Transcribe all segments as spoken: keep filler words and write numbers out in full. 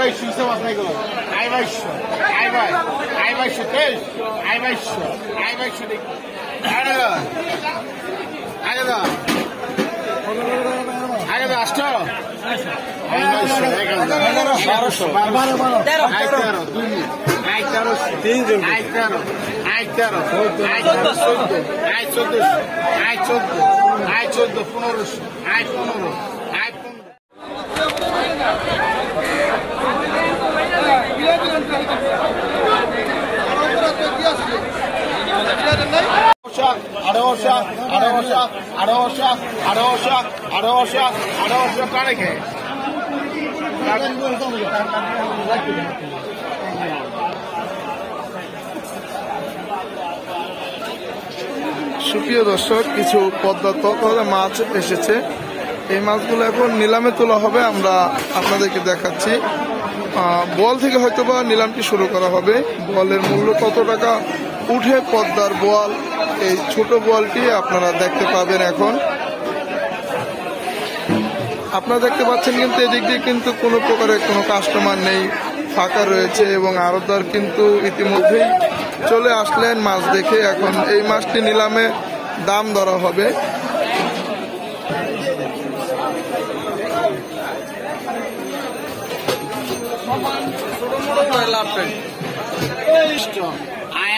Ayvaş istemez ne kadar? Ayvaş, ayvaş, ayvaş değil, ayvaş, ayvaş değil. Hadi da, hadi da, hadi da aşkım. Ayvaş, ne kadar? Barışo, barışo, aytaro, aytaro, aytaro, aytaro, aytaro, aytaro, aytaro, aytaro, punoruş, aypunoruş, aypun. Arosha, Arosha, Arosha, Arosha, Arosha, Arosha, Karake. সুপ্রিয় দর্শক, কিছু পদ্মা তলে মাছ এসেছে। এই মাছগুলো এখন নিলামে তোলা হবে, আমরা আপনাদেরকে দেখাচ্ছি। বল থেকে হয়তো বা নিলামটি শুরু করা হবে। বলের মূল্য কত টাকা উঠে পদ্মার বোয়াল, এই ছোট বোয়ালটি আপনারা দেখতে পাবেন। এখন আপনারা দেখতে পাচ্ছেন, কিন্তু এদিক দিয়ে কিন্তু কোনো প্রকারের কোনো কাস্টমার নেই, ফাঁকা রয়েছে এবং আড়তদার কিন্তু ইতিমধ্যেই চলে আসলেন মাছ দেখে। এখন এই মাছটি নিলামে দাম ধরা হবে।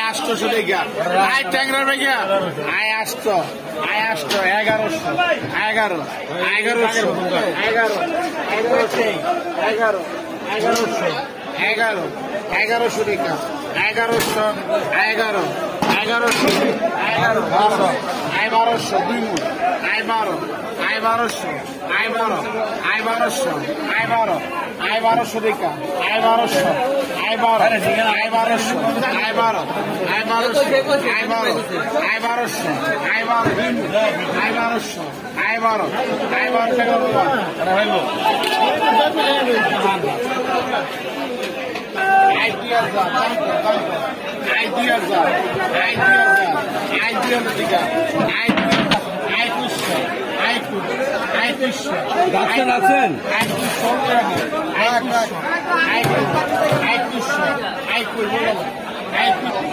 আটশো টাকা, আয় ট্যাংরা ভাইয়া, আয় আটশো, আয় আটশো, এগারোশো, এগারো, এগারোশো, এগারো, এগারো, এগারোশো, এগারো, এগারোশো টাকা, এগারোশো, এগারো, এগারোশো, এগারো, বারো, আয় বারোশো, দুই মুঠ, আয় বারো, আয় বারোশো, আয় বারো, আয় বারোশো, আয় বারো, আয় বারোশো টাকা, আয় বারোশো, আয় বারো, আয় বারোশো, আয় বারো, আয় বারোশো, আয় বারো, আয় বারোশো, আয় বারো, আয় বারোশো, আয় বারো, আয় বারো টাকা আছেন।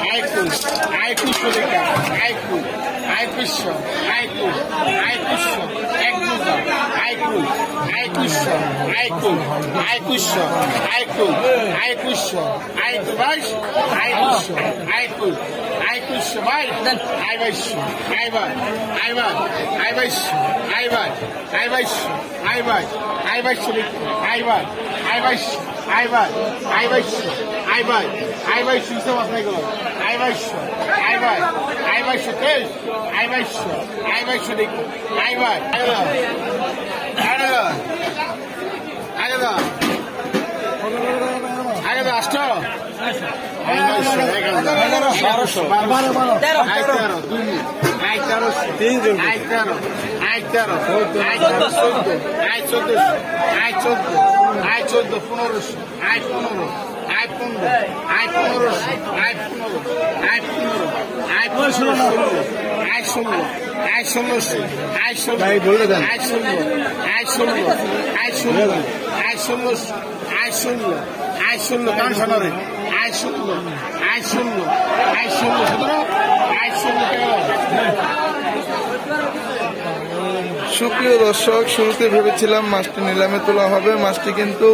সুপ্রিয় দর্শক, শুরুতে ভেবেছিলাম মাছটি নিলামে তোলা হবে, মাছটি কিন্তু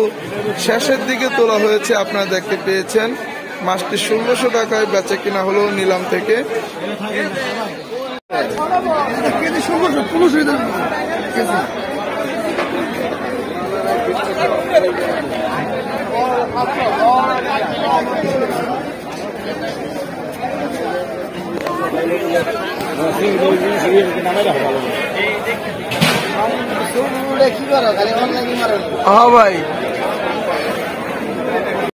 শেষের দিকে তোলা হয়েছে। আপনারা দেখতে পেয়েছেন মাছটি ষোলোশো টাকায় বেচে কিনা হলো নিলাম থেকে। হ্যাঁ ভাই।